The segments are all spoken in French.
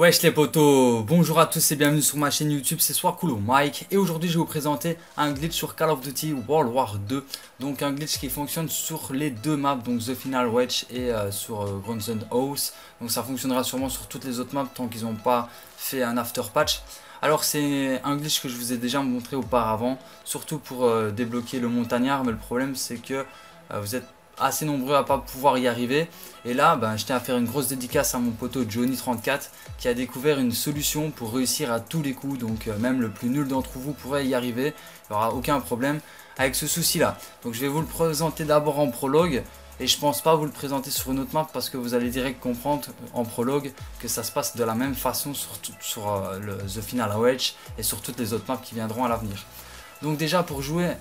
Wesh les potos, bonjour à tous et bienvenue sur ma chaîne YouTube, c'est Soiscool Mec et aujourd'hui je vais vous présenter un glitch sur Call of Duty World War 2. Donc un glitch qui fonctionne sur les deux maps, donc The Final Wedge et sur Groesten Haus. Donc ça fonctionnera sûrement sur toutes les autres maps tant qu'ils n'ont pas fait un after patch. Alors c'est un glitch que je vous ai déjà montré auparavant, surtout pour débloquer le montagnard, mais le problème c'est que vous êtes assez nombreux à pas pouvoir y arriver. Et là je tiens à faire une grosse dédicace à mon poteau Johnny34 qui a découvert une solution pour réussir à tous les coups. Donc même le plus nul d'entre vous pourrait y arriver, il n'y aura aucun problème avec ce souci là. Donc je vais vous le présenter d'abord en prologue et je pense pas vous le présenter sur une autre map parce que vous allez direct comprendre en prologue que ça se passe de la même façon sur The Final Wedge et sur toutes les autres maps qui viendront à l'avenir. Donc déjà pour jouer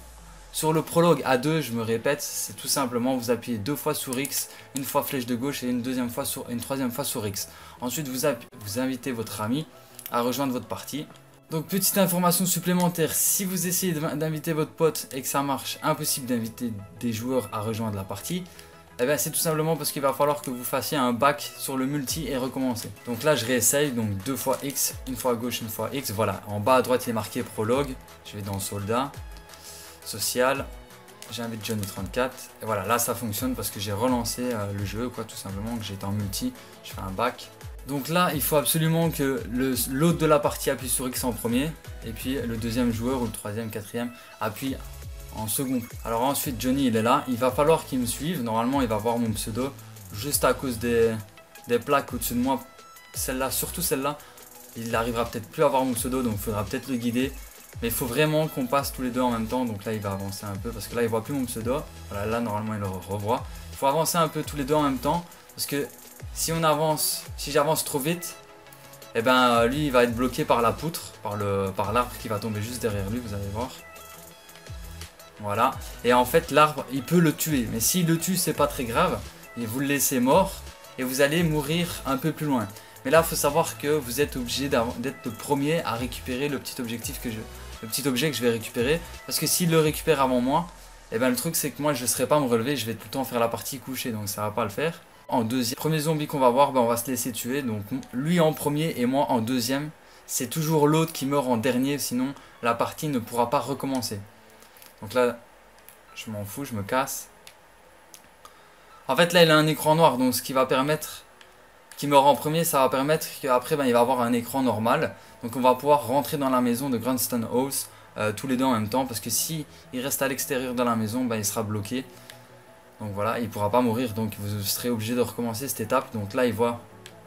sur le prologue A2, je me répète, c'est tout simplement vous appuyez deux fois sur X, une fois flèche de gauche et une troisième fois sur X. Ensuite vous invitez votre ami à rejoindre votre partie. Donc petite information supplémentaire, si vous essayez d'inviter votre pote et que ça marche, impossible d'inviter des joueurs à rejoindre la partie. Eh bien c'est tout simplement parce qu'il va falloir que vous fassiez un back sur le multi et recommencer. Donc là je réessaye, donc deux fois X, une fois gauche, une fois X, voilà. En bas à droite il est marqué prologue, je vais dans soldat. Social, j'invite Johnny34 et voilà, là ça fonctionne parce que j'ai relancé le jeu tout simplement, que j'étais en multi, je fais un back. Donc là il faut absolument que l'autre de la partie appuie sur X en premier et puis le deuxième joueur ou le troisième, quatrième appuie en second. Alors ensuite Johnny il est là, il va falloir qu'il me suive, normalement il va voir mon pseudo juste à cause des plaques au-dessus de moi, celle-là, surtout celle-là, il n'arrivera peut-être plus à voir mon pseudo donc il faudra peut-être le guider. Mais il faut vraiment qu'on passe tous les deux en même temps, donc là il va avancer un peu parce que là il voit plus mon pseudo. Voilà, là normalement il le revoit. Il faut avancer un peu tous les deux en même temps parce que si on avance, si j'avance trop vite, et lui il va être bloqué par la poutre, par l'arbre qui va tomber juste derrière lui, vous allez voir. Voilà, et en fait l'arbre il peut le tuer, mais s'il le tue c'est pas très grave, et vous le laissez mort et vous allez mourir un peu plus loin. Mais là il faut savoir que vous êtes obligé d'être le premier à récupérer le petit objectif que je... Le petit objet que je vais récupérer, parce que s'il le récupère avant moi, et le truc c'est que moi je ne serai pas à me relever, je vais tout le temps faire la partie couchée, donc ça va pas le faire. En deuxième, premier zombie qu'on va voir, on va se laisser tuer, donc lui en premier et moi en deuxième. C'est toujours l'autre qui meurt en dernier, sinon la partie ne pourra pas recommencer. Donc là, je m'en fous, je me casse. En fait là il a un écran noir, donc ce qui va permettre... qui meurt en premier, ça va permettre qu'après il va avoir un écran normal. Donc on va pouvoir rentrer dans la maison de Groesten Haus tous les deux en même temps. Parce que si il reste à l'extérieur de la maison, il sera bloqué. Donc voilà, il pourra pas mourir. Donc vous serez obligé de recommencer cette étape. Donc là il voit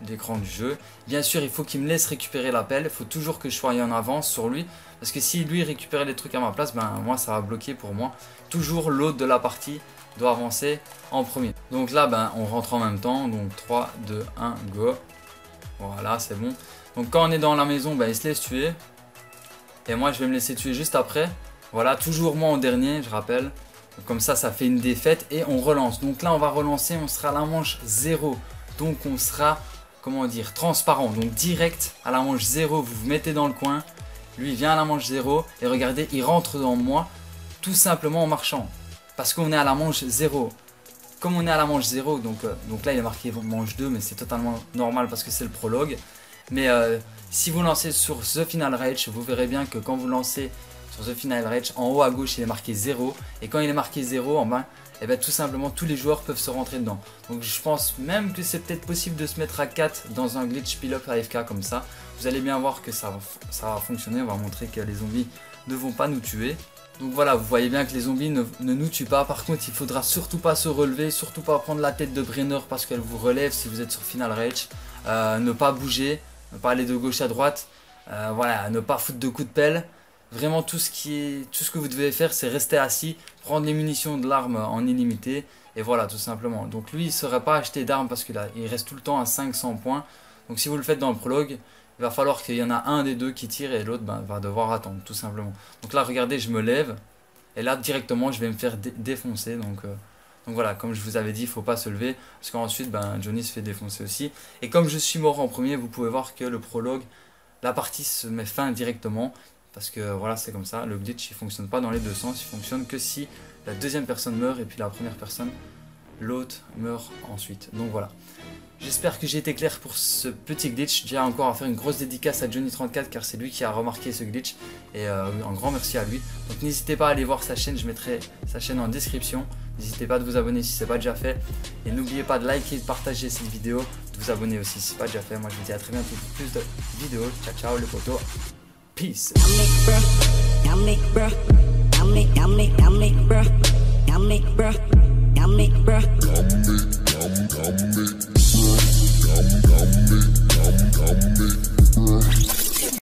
l'écran du jeu. Bien sûr il faut qu'il me laisse récupérer la pelle. Il faut toujours que je sois en avance sur lui. Parce que si lui récupère les trucs à ma place, moi ça va bloquer pour moi. Toujours l'autre de la partie doit avancer en premier. Donc là on rentre en même temps, donc 3, 2, 1, go. Voilà c'est bon. Donc quand on est dans la maison, il se laisse tuer et moi je vais me laisser tuer juste après. Voilà, toujours moi en dernier, je rappelle. Donc, comme ça ça fait une défaite et on relance. Donc là on va relancer, on sera à la manche 0, donc on sera, comment dire, transparent. Donc direct à la manche 0, vous vous mettez dans le coin, lui il vient à la manche 0 et regardez, il rentre dans moi tout simplement en marchant. Parce qu'on est à la manche 0. Comme on est à la manche 0, donc là il est marqué manche 2, mais c'est totalement normal parce que c'est le prologue. Mais si vous lancez sur The Final Reich, vous verrez bien que quand vous lancez sur The Final Reich, en haut à gauche il est marqué 0. Et quand il est marqué 0 en bas, et tout simplement tous les joueurs peuvent se rentrer dedans. Donc je pense même que c'est peut-être possible de se mettre à 4 dans un glitch pile-up AFK comme ça. Vous allez bien voir que ça va fonctionner, on va montrer que les zombies ne vont pas nous tuer. Donc voilà, vous voyez bien que les zombies ne nous tuent pas. Par contre, il faudra surtout pas se relever, surtout pas prendre la tête de Brenner parce qu'elle vous relève si vous êtes sur Final Reich. Ne pas bouger, ne pas aller de gauche à droite. Voilà, ne pas foutre de coups de pelle. Vraiment, tout ce que vous devez faire, c'est rester assis, prendre les munitions de l'arme en illimité. Et voilà, tout simplement. Donc lui, il ne saurait pas acheter d'armes parce qu'il reste tout le temps à 500 points. Donc si vous le faites dans le prologue, il va falloir qu'il y en a un des deux qui tire et l'autre va devoir attendre tout simplement. Donc là regardez, je me lève et là directement je vais me faire défoncer. Donc voilà, comme je vous avais dit, il ne faut pas se lever parce qu'ensuite Johnny se fait défoncer aussi. Et comme je suis mort en premier, vous pouvez voir que le prologue, la partie se met fin directement. Parce que voilà, c'est comme ça, le glitch il ne fonctionne pas dans les deux sens, il fonctionne que si la deuxième personne meurt et puis la première personne, l'autre meurt ensuite. Donc voilà. J'espère que j'ai été clair pour ce petit glitch. J'ai encore à faire une grosse dédicace à Johnny34 car c'est lui qui a remarqué ce glitch et un grand merci à lui. Donc n'hésitez pas à aller voir sa chaîne, je mettrai sa chaîne en description. N'hésitez pas de vous abonner si ce n'est pas déjà fait. Et n'oubliez pas de liker, de partager cette vidéo, de vous abonner aussi si ce n'est pas déjà fait. Moi je vous dis à très bientôt pour plus de vidéos. Ciao ciao les potos. Peace. Come, come, come, come, come, come.